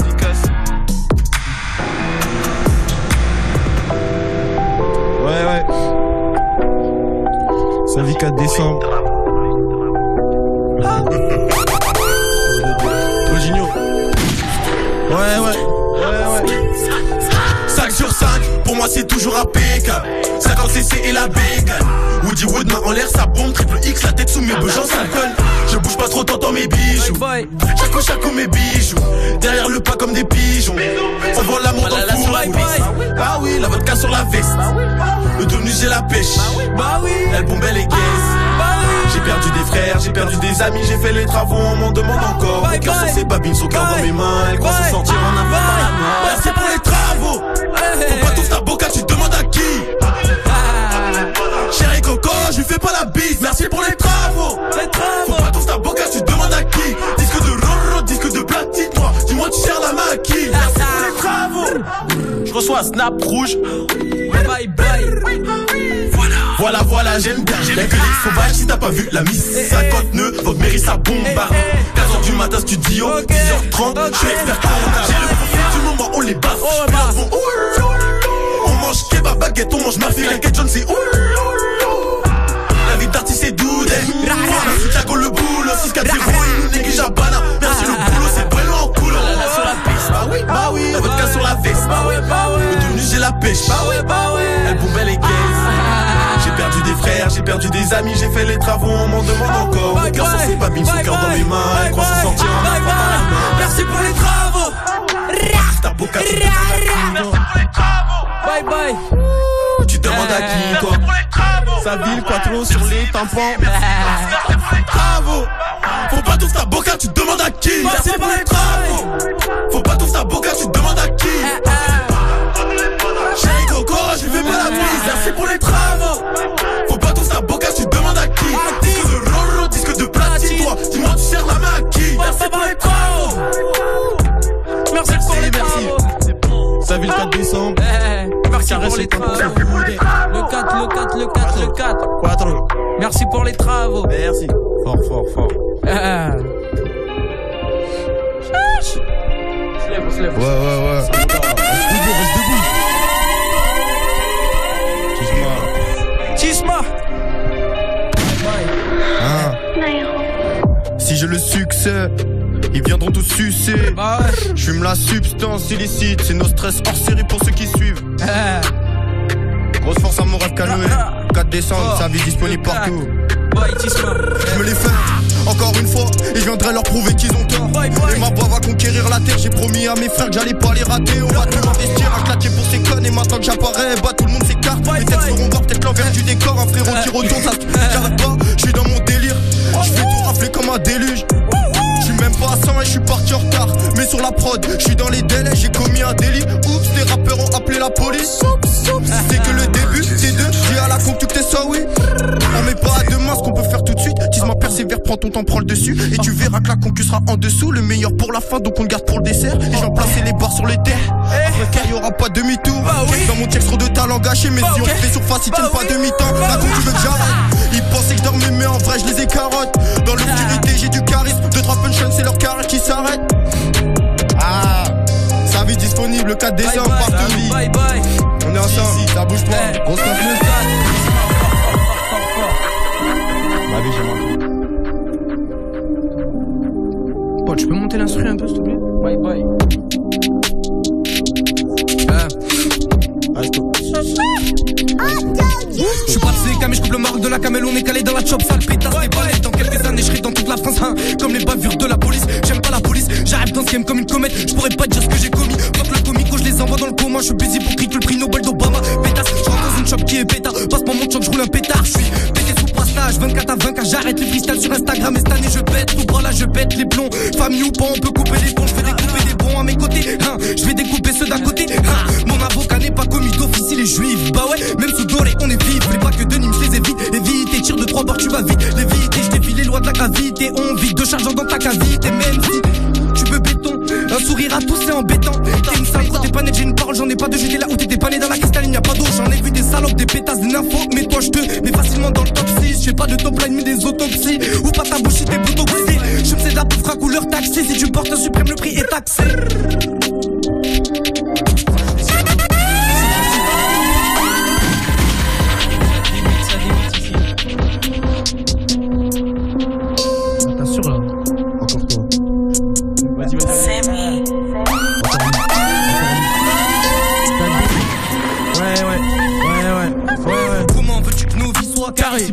Efficace. Ouais, ouais. Savies 4 décembre. Toginho. Ouais, ouais, ouais, ouais. 5 sur 5, pour moi c'est toujours impeccable. 50 cc et la bécane. Woody Wood, main en l'air, ça bombe. Triple X, la tête sous mes bejans, ça colle. Je bouge pas trop, t'entends mes bijoux. Chaco, chaco, mes bijoux. Derrière le pas comme des pigeons. On vend l'amour dans le four. Bah oui, la vodka sur la veste. Le devenu, j'ai la pêche. Bah oui, elle bombait les caisses. J'ai perdu des frères, j'ai perdu des amis, j'ai fait les travaux, on m'en demande encore. Mon cœur sur ses babines, son cœur dans mes mains, elle croit se sentir en avant. Là c'est pour les travaux, faut pas tous ta boca, tu te demandes à qui. Chérie Coco, je lui fais pas la bise, merci pour les travaux. Faut pas tous ta boca, tu te demandes à qui. Disque de roro, disque de platine, toi, dis-moi tu cherches la maquille. Merci pour les travaux. Je reçois un snap rouge, bye bye. Voilà, voilà, j'aime bien. Y'a que les sauvages si t'as pas vu la mise. 50 nœuds, votre mairie ça bombarde. 15h du matin, studio, 10h30, je suis expert comptable. J'ai le profil du moment, on les baffe. On mange kebab, baguette, on mange ma fille. La quête jaune, c'est la vie d'artiste, c'est doudé. Merci Thiago le boulot, 6-4-0, il nous néglige à Bana. Merci le boulot, c'est brûlant en couleur. Bah oui, la vodka sur la veste. Le devenu, j'ai la pêche. Elle pouvait les caisses. J'ai perdu des frères, j'ai perdu des amis, j'ai fait les travaux, on m'en demande encore. Mon cœur sur ses babines, son cœur dans mes mains, elle croit se sentir en avant. Merci pour les travaux. Ta boca, merci pour les travaux. Bye bye. Tu demandes à qui toi? Sa ville, quattro sur les tampons. Merci pour les travaux. Faut pas tous ta boca, tu demandes à qui? Merci pour les travaux. Faut pas tous ta boca, tu demandes à qui? Chérie Coco, je vais pas la bise. Merci pour les travaux. Faut pas tous à Boca, tu demandes à qui. Disque de Roro, disque de platine. Toi, dis-moi, tu cherches la maquille. Merci pour les travaux. Merci pour les travaux. Savies le 4 décembre. Merci pour les travaux. Le 4, le 4, le 4, le 4. 4. Merci pour les travaux. Merci. Fort, fort, fort. On se lève. Ouais, ouais, ouais. Reste debout. Tisma. Si j'ai le succès, ils viendront tous sucer. Je fume la substance illicite, c'est nos stress hors série pour ceux qui suivent. Grosse force à mon rêve Kanoé. 4 décembre, Savies disponible partout. Je me les fais encore une fois et je viendrai leur prouver qu'ils ont tort. Et ma voix va conquérir la terre. J'ai promis à mes frères que j'allais pas les rater. On va tout investir, un claquer pour ces connes. Et maintenant que j'apparais, bah tout le monde s'écarte. Les têtes seront voir peut-être l'envers du décor. Un frérot tire au don, ça j'arrête pas, je suis dans mon délire. Je fais tout rafler comme un déluge. Je suis même pas à 100 et je suis parti en retard. Mais sur la prod, je suis dans les délais, j'ai commis un délit. Oups, les rappeurs ont appelé la police. C'est que le début, c'est deux. J'ai à la con que t'es ça, oui. On met pas à demain ce qu'on peut faire tout de suite. Tisma, persévère, prends ton temps, prends le dessus. Et tu verras que la concu sera en dessous. Le meilleur pour la fin, donc on le garde pour le dessert. Et j'en placer les barres sur les terres. Après, y'aura pas demi-tour. Dans mon texte, trop de talent gâché. Mais si on fait surface, ils tiennent pas demi-temps. La concu veut que j'arrête. Ils pensaient que je dormais, mais en vrai, je les ai carottes. Dans l'obscurité, j'ai du charisme. Deux, trois punchlines, c'est leur carré qui s'arrête. Ah, Savies disponible, 4 décembre partout. Bye bye. On est ensemble, ça bouge pas. On se casse le stade. Ma vie, j'ai bon, tu peux monter l'instru un peu, s'il te plaît. Bye bye. Aysko. Je suis pas de Zeka mais je coupe le Maroc de la camelle. On est calé dans la chop, sale pétasse et balèze. Dans quelques années je serai dans toute la France hein, comme les bavures de la police. J'aime pas la police, j'arrive dans ce game comme une comète. Je pourrais pas dire ce que j'ai commis. Quand le comico je les envoie dans le coma. Je suis busy pour crier que le prix Nobel d'Obama. Pétasse, je rentre dans une chop qui est pétard. Passe pas mon choc, je roule un pétard. Je suis pété sous passage, 24 à 20 car j'arrête les freestyles sur Instagram. Et cette année je pète, tout bras là je pète les plombs. Famille ou pas on peut couper les bons. Je vais découper les bons à mes côtés hein, je vais découper ceux d'à côté hein. Mon avocat n'est pas commis d'office, il est juif. Bah ouais, même sous doré on est vif. Les bacs de Nîmes je les évite. Évite et tire de trois bords tu vas vite. L'évite et je défie les lois de la gravité. On vide deux chargeurs dans ta cavité. Même si tu peux béton, un sourire à tous c'est embêtant. T'es une sale, t'es pas net, j'ai une parole, j'en ai pas de jeter là où t'étais pas né dans la cristalline, y'a pas d'eau. J'en ai vu des salopes, des pétasses, des nymphos. Mais toi je te mets facilement dans le top 6. J'ai pas de top line mais des autopsies. Ou pas ta bouche si t'es plutôt poussé. Je me sais de la poufra couleur taxi. Si tu portes un suprême le prix est taxé.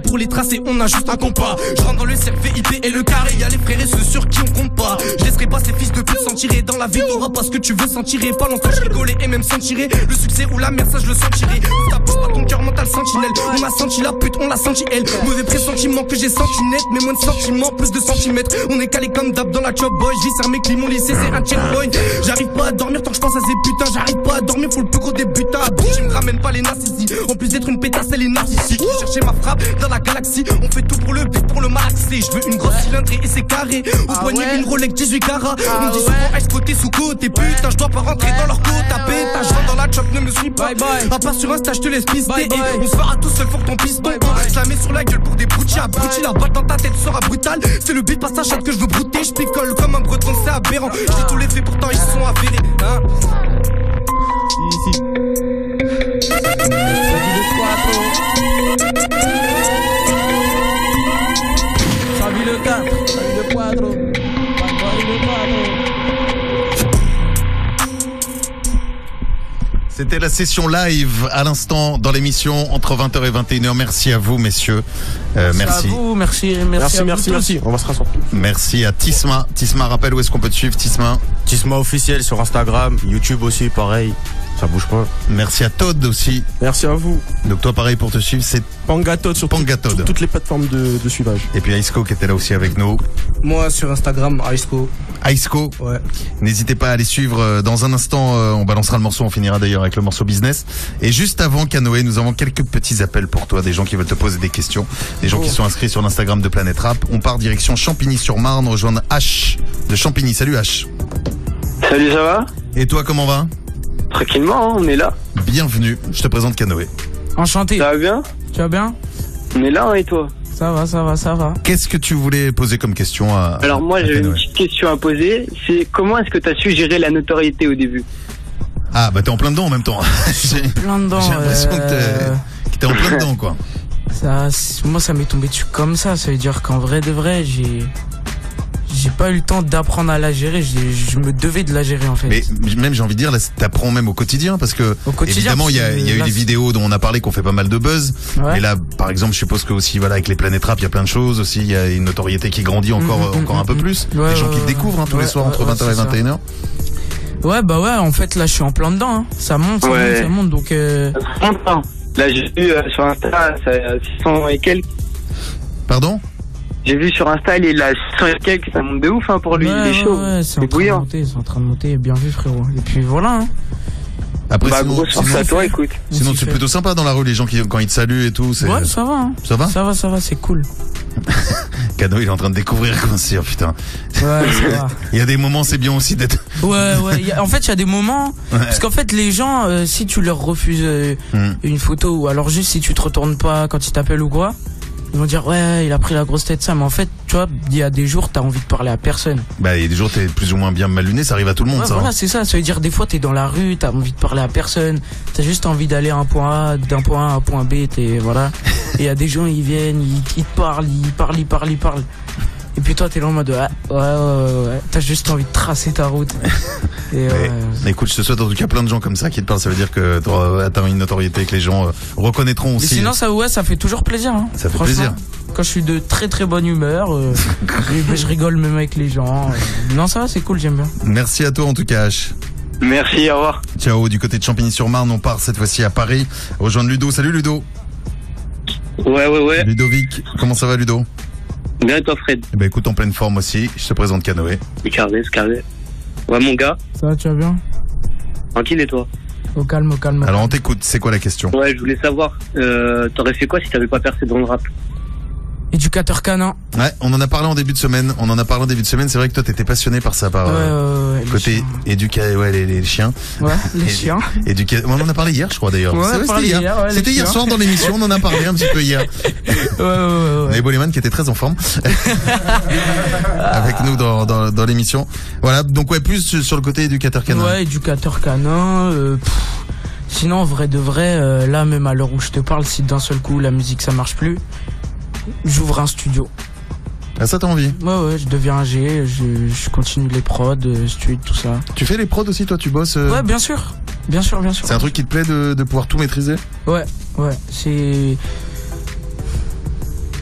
Pour les tracer, on a juste un compas. Je rentre dans le cercle VIP et le carré. Y'a les frères et ceux sur qui on compte pas. Je laisserai pas ces fils de pute s'en tirer. Dans la vie, t'auras pas ce que tu veux s'en tirer. Pas longtemps, je rigolais et même s'en tirer. Le succès ou la merde, ça je le sentirai. Ouvre ta bouche, pas ton cœur mental sentinelle. On a senti la pute, on l'a senti elle. Mauvais pressentiment que j'ai senti net. Mais moins de sentiments, plus de centimètres. On est calé comme d'hab dans la chop boy. J'y sers mes clients, lycée, c'est un checkpoint. J'arrive pas à dormir tant que je pense à ces putains. J'arrive pas à dormir, faut le plus gros des butins. Tu me ramènes pas les narcissiques. En plus d'être une pétasse, elle est narcissique. Chercher ma frappe. Dans la galaxie, on fait tout pour le but, pour le maxi. Je veux une grosse cylindrée et c'est carré. Au poignet une Rolex 18 carats. On me dit souvent est-ce côté sous côté. Putain, je dois pas rentrer dans leur côte. Tapé, t'as joué dans la chop, ne me suis pas. À part sur Insta, je te laisse pister. On se fera tout seul pour ton piston. Je la mets sur la gueule pour des broutilles. Abruti, la balle dans ta tête sera brutale. C'est le beat pas sa chatte que je veux brouter. Je picole comme un breton, c'est aberrant. J'ai tous les faits, pourtant ils sont avérés. Hein ici. Savies le 4, Savies le 4, Savies le 4. C'était la session live à l'instant dans l'émission entre 20h et 21h. Merci à vous, messieurs. Merci. Merci à vous, merci. On va se rassembler. Merci à Tisma. Tisma, rappelle où est-ce qu'on peut te suivre, Tisma? Tisma officiel sur Instagram, YouTube aussi, pareil. Ça bouge pas. Merci à Todd aussi. Merci à vous. Donc toi pareil pour te suivre c'est Pangatod sur Pangatod. Toutes les plateformes de suivage. Et puis Aysko qui était là aussi avec nous. Moi sur Instagram Aysko. Aysko. Ouais. N'hésitez pas à les suivre. Dans un instant on balancera le morceau. On finira d'ailleurs avec le morceau business. Et juste avant Kanoé, nous avons quelques petits appels pour toi. Des gens qui veulent te poser des questions. Des gens qui sont inscrits sur l'Instagram de Planète Rap. On part direction Champigny-sur-Marne rejoindre H de Champigny. Salut H. Salut, ça va? Et toi comment va? Tranquillement, on est là. Bienvenue, je te présente Kanoé. Enchanté. Ça va bien? Tu vas bien? On est là, et toi? Ça va, ça va, ça va. Qu'est-ce que tu voulais poser comme question à Kanoé? Alors moi, j'avais une petite question à poser. C'est comment est-ce que tu as su gérer la notoriété au début? Ah, bah t'es en plein dedans en même temps. J'ai plein dedans. J'ai l'impression que t'es en plein dedans, quoi. Ça, moi, ça m'est tombé dessus comme ça. Ça veut dire qu'en vrai de vrai, j'ai pas eu le temps d'apprendre à la gérer, je me devais de la gérer en fait. Mais même j'ai envie de dire, là t'apprends même au quotidien parce que évidemment il y a eu des vidéos dont on a parlé qu'on fait pas mal de buzz. Ouais. Mais là par exemple je suppose que aussi voilà avec les Planète Rap il y a plein de choses aussi, il y a une notoriété qui grandit encore un peu plus. Ouais, les gens qui te découvrent hein, tous les soirs entre 20h et 21h. Ouais bah ouais en fait là je suis en plein dedans, hein. Ça monte, ça monte donc. Là j'ai vu sur Insta 600 et quelques. Pardon? J'ai vu sur Insta, il a 5 quelques, ça monte de ouf hein, pour lui, il est chaud. Ouais, c'est bouillant. C'est en train de monter, bien vu frérot. Et puis voilà. Hein. Après, bah, sinon, gros, sinon, à toi, écoute. Sinon, c'est plutôt sympa dans la rue, les gens qui, quand ils te saluent et tout. Ouais, ça va. Hein. Ça va, ça va, c'est cool. Kano, il est en train de découvrir comment c'est, putain. Ouais, ça va. Il y a des moments, c'est bien aussi d'être. Ouais. En fait, il y a des moments. Ouais. Parce qu'en fait, les gens, si tu leur refuses une photo, ou alors juste si tu te retournes pas quand ils t'appellent ou quoi, ils vont dire, ouais, il a pris la grosse tête, ça. Mais en fait, tu vois, il y a des jours, t'as envie de parler à personne. Bah, il y a des jours, t'es plus ou moins bien mal luné, ça arrive à tout le monde, ouais, ça. Voilà, hein. C'est ça. Ça veut dire, des fois, t'es dans la rue, t'as envie de parler à personne. T'as juste envie d'aller d'un point A à un point B, voilà. Et il y a des gens, ils viennent, ils te parlent, ils parlent. Et puis toi, t'es là en mode, ouais. T'as juste envie de tracer ta route. Et écoute, je te souhaite en tout cas plein de gens comme ça qui te parlent. Ça veut dire que t'auras atteint une notoriété que les gens reconnaîtront aussi. Mais sinon, ça fait toujours plaisir. Hein. Ça fait plaisir. Quand je suis de très très bonne humeur, je rigole même avec les gens. Non, ça va, c'est cool, j'aime bien. Merci à toi en tout cas, H. Merci, au revoir. Ciao, du côté de Champigny-sur-Marne, on part cette fois-ci à Paris. Rejoindre Ludo. Salut Ludo. Ouais. Ludovic, comment ça va Ludo? Bien et toi Fred? Bah écoute, en pleine forme aussi, je te présente Kanoé. Carré. Ouais mon gars. Ça va, tu vas bien? Tranquille et toi? Au calme. Alors on t'écoute, c'est quoi la question? Ouais, je voulais savoir, t'aurais fait quoi si t'avais pas percé dans le rap? Éducateur canin. Ouais, on en a parlé en début de semaine. C'est vrai que toi, t'étais passionné par ça, côté éducateur, ouais, les chiens. Ouais, les chiens. Éducateur. On en a parlé hier, je crois d'ailleurs. Ouais, c'était hier. Ouais, c'était hier soir dans l'émission. On en a parlé un petit peu hier. Ouais. Et Boleman qui était très en forme avec nous dans l'émission. Voilà. Donc ouais, plus sur le côté éducateur canin. Ouais, éducateur canin. Sinon, de vrai, là même à l'heure où je te parle, si d'un seul coup la musique ça marche plus, j'ouvre un studio. Ah, ça t'as envie? Ouais, je deviens ingé, je continue les prods, tout ça. Tu fais les prods aussi, toi, tu bosses Ouais, bien sûr. C'est un truc qui te plaît de pouvoir tout maîtriser? Ouais,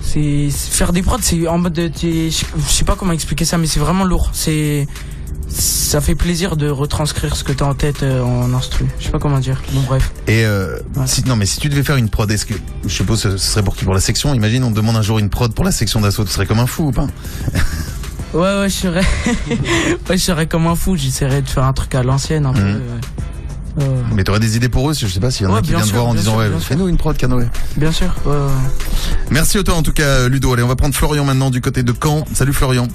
c'est faire des prods, c'est en mode je sais pas comment expliquer ça, mais c'est vraiment lourd. Ça fait plaisir de retranscrire ce que t'as en tête en instru. Je sais pas comment dire. Bon bref. Et voilà. Si tu devais faire une prod, est-ce que je suppose ce serait pour qui? Pour la section? Imagine on te demande un jour une prod pour la section d'assaut, tu serais comme un fou ou pas? Ouais, je serais comme un fou. J'essaierais de faire un truc à l'ancienne un peu. Mais t'aurais des idées pour eux? Je sais pas s'il y en a qui viennent te voir en disant fais-nous une prod Kanoé. Bien sûr. Ouais. Merci à toi en tout cas Ludo. Allez, on va prendre Florian maintenant du côté de Caen. Salut Florian.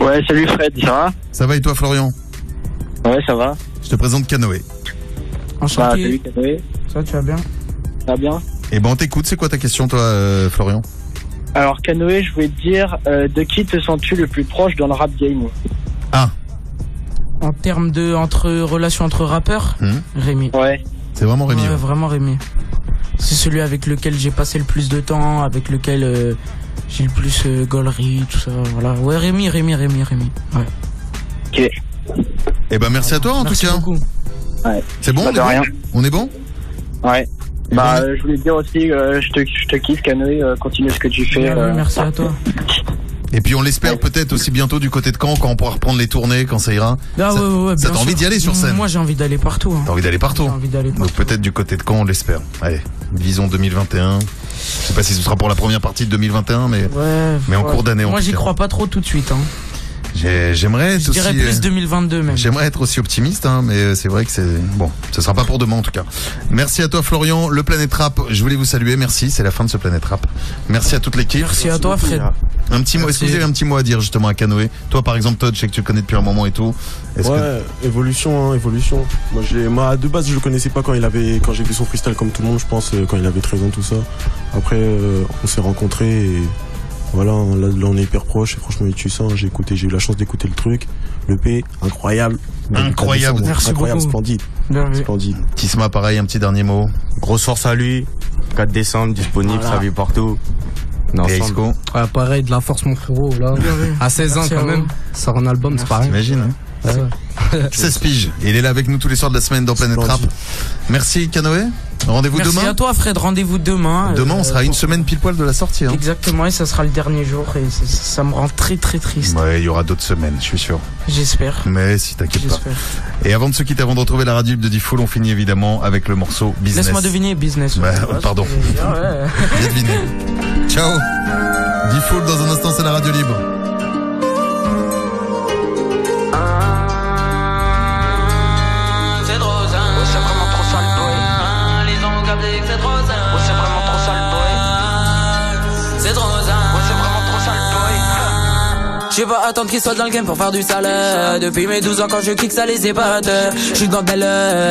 Ouais, salut Fred, ça va? Ça va et toi Florian? Ouais, ça va. Je te présente Kanoé. Enchanté. Salut Kanoé. Ça, tu vas bien? Ça va bien. Et ben on t'écoute, c'est quoi ta question toi Florian? Alors Kanoé, je voulais te dire, de qui te sens-tu le plus proche dans le rap game? Ah. En termes de relations entre rappeurs, Rémi. Ouais. C'est vraiment Rémi. Ouais, vraiment Rémi. C'est celui avec lequel j'ai passé le plus de temps, avec lequel... j'ai le plus gaulerie, tout ça, voilà. Ouais, Rémi. Ouais. Ok. Eh ben, merci à toi, en tout cas. Merci beaucoup. Ouais. C'est bon, on est bon? Ouais. Bah, je voulais te dire aussi, je te kiffe, Kanoé, continue ce que tu fais. Merci à toi. Et puis on l'espère peut-être aussi bientôt du côté de Caen, quand on pourra reprendre les tournées, quand ça ira. Ça t'as envie d'y aller sur scène? Moi j'ai envie d'aller partout. T'as envie d'aller partout. Donc peut-être du côté de Caen, on l'espère. Allez, visons 2021. Je sais pas si ce sera pour la première partie de 2021, mais en cours d'année. Moi j'y crois pas trop tout de suite. Je dirais plus 2022 même. J'aimerais être aussi optimiste, mais c'est vrai que ce sera pas pour demain en tout cas. Merci à toi Florian, le Planète Rap, je voulais vous saluer, merci, c'est la fin de ce Planète Rap. Merci à toute l'équipe. Merci à toi Fred. Un petit mot, est-ce que vous avez un petit mot à dire justement à Kanoé? Toi par exemple Todd, je sais que tu le connais depuis un moment et tout. Évolution. Moi à de base je le connaissais pas quand j'ai vu son freestyle comme tout le monde, je pense, quand il avait 13 ans tout ça. Après on s'est rencontrés et... Voilà, là on est hyper proche, franchement il tue ça, j'ai eu la chance d'écouter le truc, le P, incroyable, merci beaucoup. Splendide. Tisma pareil, un petit dernier mot. Grosse force à lui, 4 décembre, disponible, Savies partout. Aysko. Ouais, pareil, de la force mon frérot, là. À 16 ans quand même, sort un album, c'est pareil. T'imagines, ouais. 16 piges, il est là avec nous tous les soirs de la semaine dans Planète Rap. Merci Kanoé. Rendez-vous demain. Merci à toi Fred, rendez-vous demain. Demain on sera une semaine pile poil de la sortie. Exactement, et ça sera le dernier jour et ça me rend très très triste. Ouais, il y aura d'autres semaines, je suis sûr. J'espère. Mais si t'inquiète pas. Et avant de se quitter, avant de retrouver la radio de Diffoul, on finit évidemment avec le morceau Business. Laisse-moi deviner, Business. Pardon. Bien deviné. Ciao. Default dans un instant, c'est la radio libre. C'est trop sale. Ouais, c'est vraiment trop sale, boy. Les gens regardent et c'est trop sale. Ouais, c'est vraiment trop sale, boy. C'est trop sale. Ouais, c'est vraiment trop sale, boy. J'sais pas attendre qu'ils soient dans le game pour faire du sale. Depuis mes 12 ans, quand je kick, ça les épate. J'suis gambelle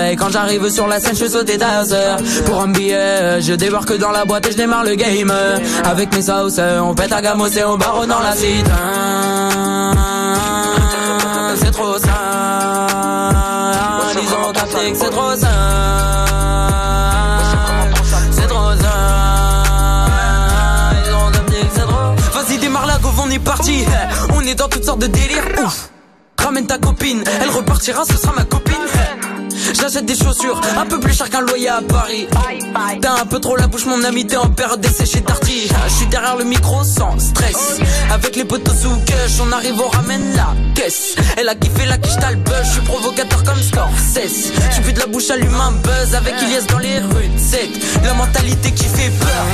et quand j'arrive sur la scène, je saute des danseurs. Pour un billet, je débarque dans la boîte et je démarre le game. Avec mes sauces, on pète à gamos et on barre dans la cité. C'est trop sale. Ils ont capté que c'est trop sale. C'est trop sale. Ils ont capté que c'est trop. Vas-y démarre la gauve, on est parti. On est dans toutes sortes de délires. Ouf. Ramène ta copine, elle repartira, ce sera ma copine. J'achète des chaussures, un peu plus cher qu'un loyer à Paris. T'as un peu trop la bouche mon ami, t'es en période d'essai chez Darty. Je suis derrière le micro sans stress. Avec les potos sous cash, on arrive on ramène la caisse. Elle a kiffé la quiche t'as le buzz, je suis provocateur comme Scorsese. J'ai plus de la bouche allume un buzz avec Ilias dans les rues de sec. La mentalité qui fait peur.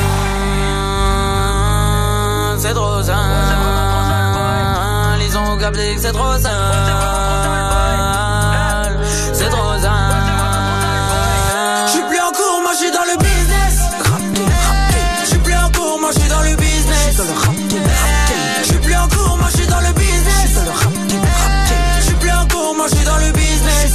C'est trop ça. Ils ont capté que c'est trop ça. C'est trop ça. J'suis plus en cours, moi j'suis dans le business. J'suis plus en cours, moi j'suis dans le business. J'suis plus en cours, moi j'suis dans le business. J'suis plus en cours, moi j'suis dans le business.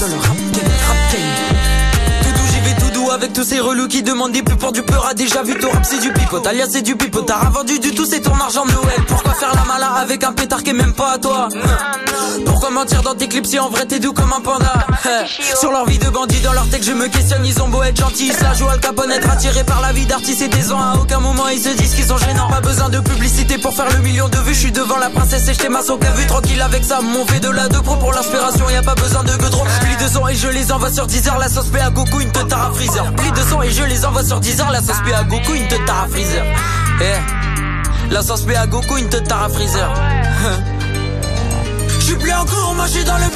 Tout doux, j'y vais tout doux avec tous ces relous qui demandent des pubs pour du peur. A déjà vu ton rap, c'est du pipeau. Alias c'est du pipeau. T'as vendu du tout, c'est ton argent de Noël. Pourquoi faire la mala avec un pétard qui est même pas à toi? Pourquoi mentir dans tes clips si en vrai t'es doux comme un panda? Sur leur vie de bandit, dans leur texte je me questionne. Ils ont beau être gentils, ça joue à Al Capone. Être attiré par la vie d'artiste et des ans. À aucun moment ils se disent qu'ils sont gênants. Pas besoin de publicité pour faire le million de vues. Je suis devant la princesse et je t'ai ma soca vue. Tranquille avec ça, mon fait de la 2 pro. Pour l'inspiration y'a pas besoin de gueudron. Plie 200 et je les envoie sur 10h. La sauce paie à Goku, une te tara freezer. Plie 200 et je les envoie sur 10h. La sauce paie à Goku, une te tara freezer. La sauce paie à Goku, une te tara freezer. J'suis plus en cours, moi j'suis dans le